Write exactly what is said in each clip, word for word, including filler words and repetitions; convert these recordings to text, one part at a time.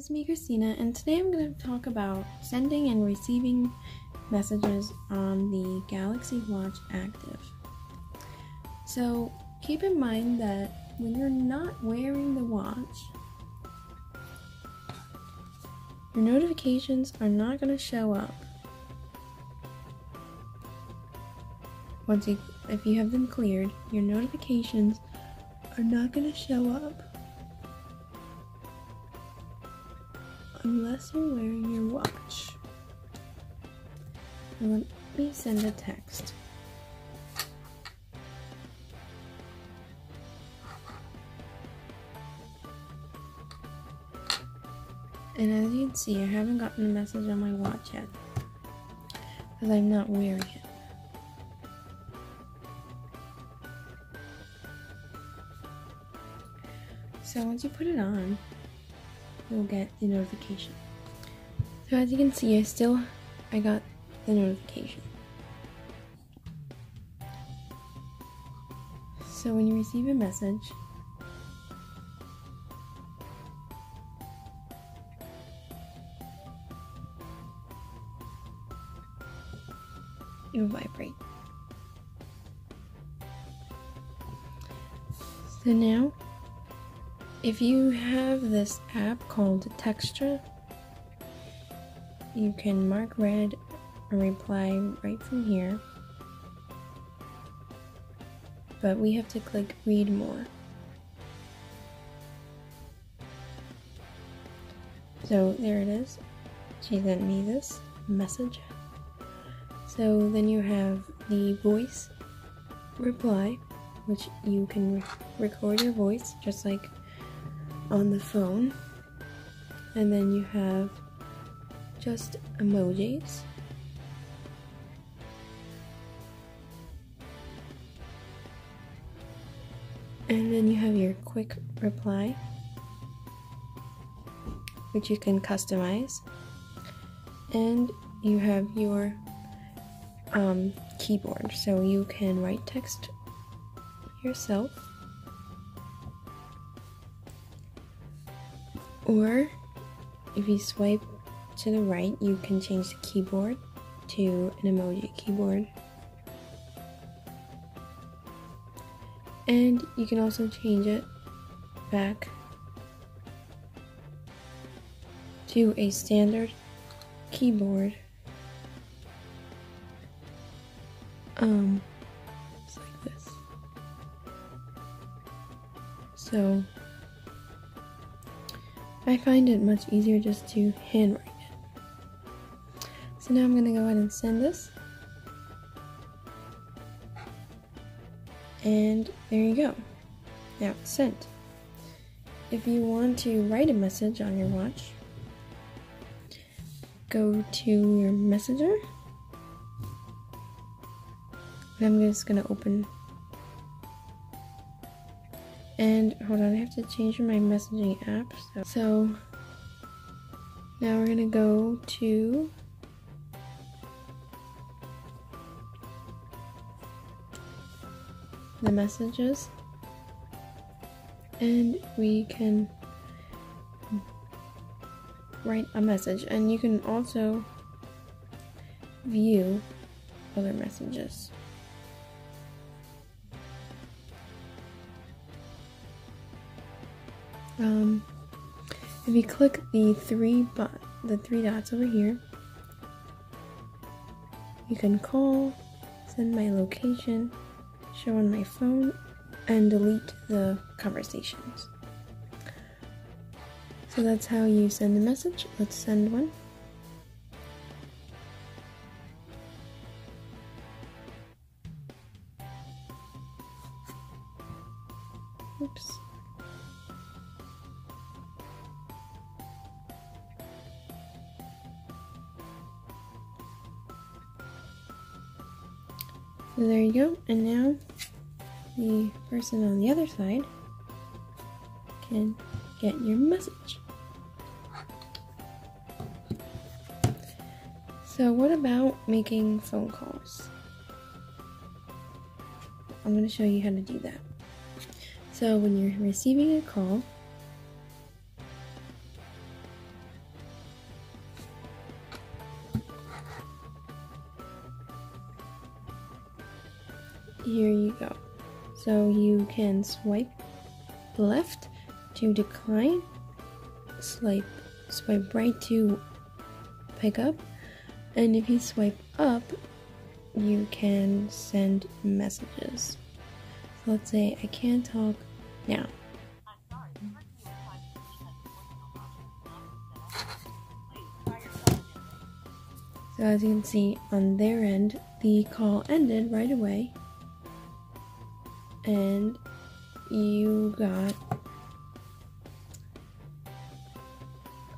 This is me, Christina, and today I'm going to talk about sending and receiving messages on the Galaxy Watch Active. So keep in mind that when you're not wearing the watch, your notifications are not going to show up. Once you, if you have them cleared, your notifications are not going to show up unless you're wearing your watch. And let me send a text. And as you can see, I haven't gotten a message on my watch yet because I'm not wearing it. So once you put it on, you'll get the notification. So as you can see, I still, I got the notification. So when you receive a message, it'll vibrate. So now, if you have this app called Textra, you can mark red and reply right from here, but we have to click read more. So there it is, she sent me this message. So then you have the voice reply, which you can re record your voice just like on the phone, and then you have just emojis, and then you have your quick reply, which you can customize, and you have your um, keyboard, so you can write text yourself, or if you swipe to the right, you can change the keyboard to an emoji keyboard. And you can also change it back to a standard keyboard, um, just like this. So I find it much easier just to handwrite it. So now I'm going to go ahead and send this. And there you go. Now it's sent. If you want to write a message on your watch, go to your messenger. And I'm just going to open. And hold on, I have to change my messaging app. So, so now we're gonna go to the messages, and we can write a message. And you can also view other messages. Um, if you click the three but the three dots over here, you can call, send my location, show on my phone, and delete the conversations. So that's how you send a message. Let's send one. Oops. So there you go, and now the person on the other side can get your message. So what about making phone calls? I'm going to show you how to do that. So when you're receiving a call, here you go. So you can swipe left to decline, swipe, swipe right to pick up, and if you swipe up, you can send messages. So let's say I can't talk now. So as you can see on their end, the call ended right away, and you got,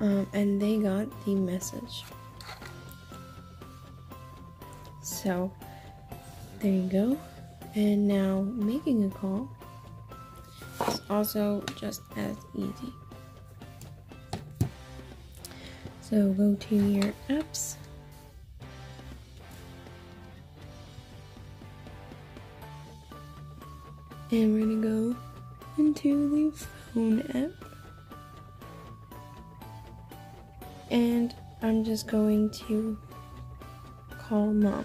um, and they got the message. So there you go. And now making a call is also just as easy. So go to your apps. And we're going to go into the phone app. And I'm just going to call mom.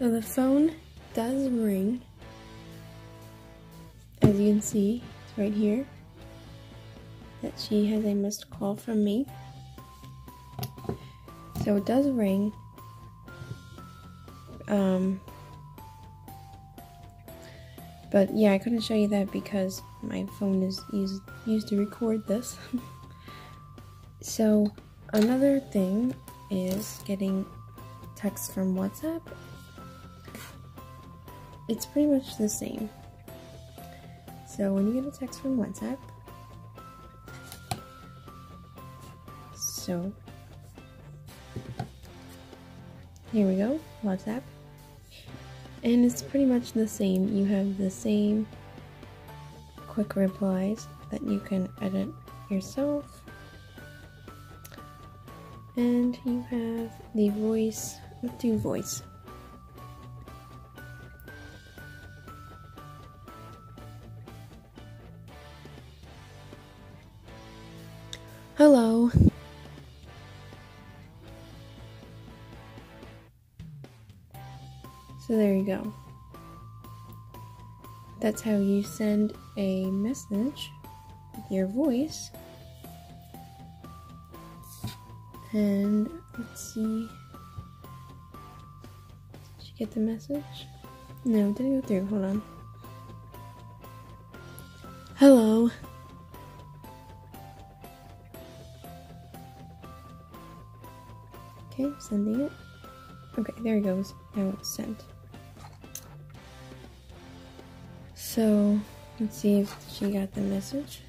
So the phone does ring. As you can see, it's right here. That she has a missed call from me. So it does ring. Um... But yeah, I couldn't show you that because my phone is used, used to record this. So another thing is getting text from WhatsApp. It's pretty much the same. So when you get a text from WhatsApp, so here we go, WhatsApp. And it's pretty much the same. You have the same quick replies that you can edit yourself. And you have the voice. Let's do voice. Hello. So there you go. That's how you send a message with your voice. And let's see. Did you get the message? No, it didn't go through. Hold on. Hello. Okay, sending it. Okay, there it goes. Now it's sent. So, let's see if she got the message.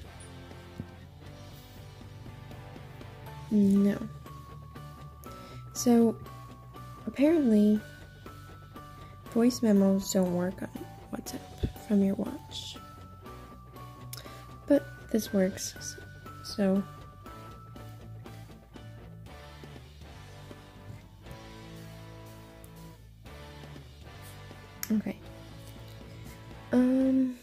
No. So, apparently, voice memos don't work on WhatsApp from your watch. But this works. So, okay. Um,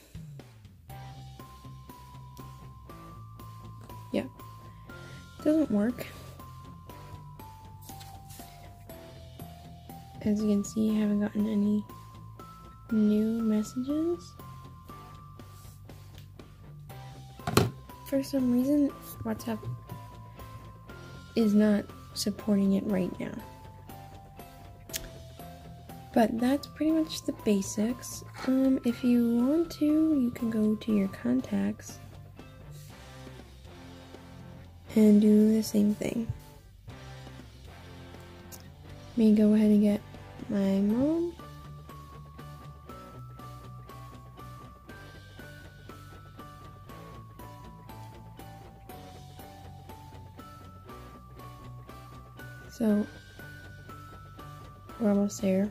yeah, doesn't work. As you can see, I haven't gotten any new messages. For some reason, WhatsApp is not supporting it right now. But that's pretty much the basics. Um, if you want to, you can go to your contacts and do the same thing. Let me go ahead and get my mom. So, we're almost there.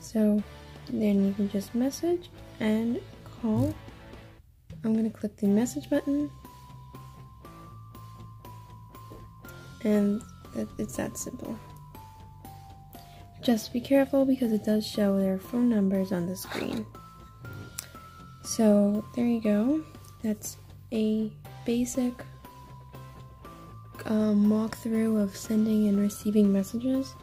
So then you can just message and call. I'm gonna click the message button, and it's that simple. Just be careful because it does show their phone numbers on the screen. So there you go. That's a basic um, walkthrough of sending and receiving messages.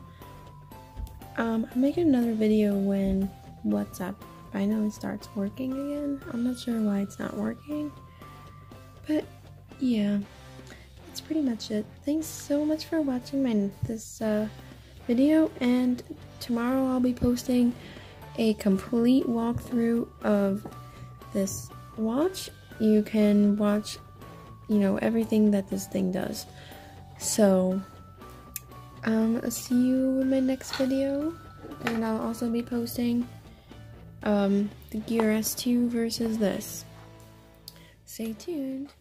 Um, I'll make another video when WhatsApp finally starts working again. I'm not sure why it's not working, but yeah, that's pretty much it. Thanks so much for watching my this uh, video, and tomorrow I'll be posting a complete walkthrough of this watch. You can watch, you know, everything that this thing does. So, um, I'll see you in my next video, and I'll also be posting um, the Gear S two versus this. Stay tuned.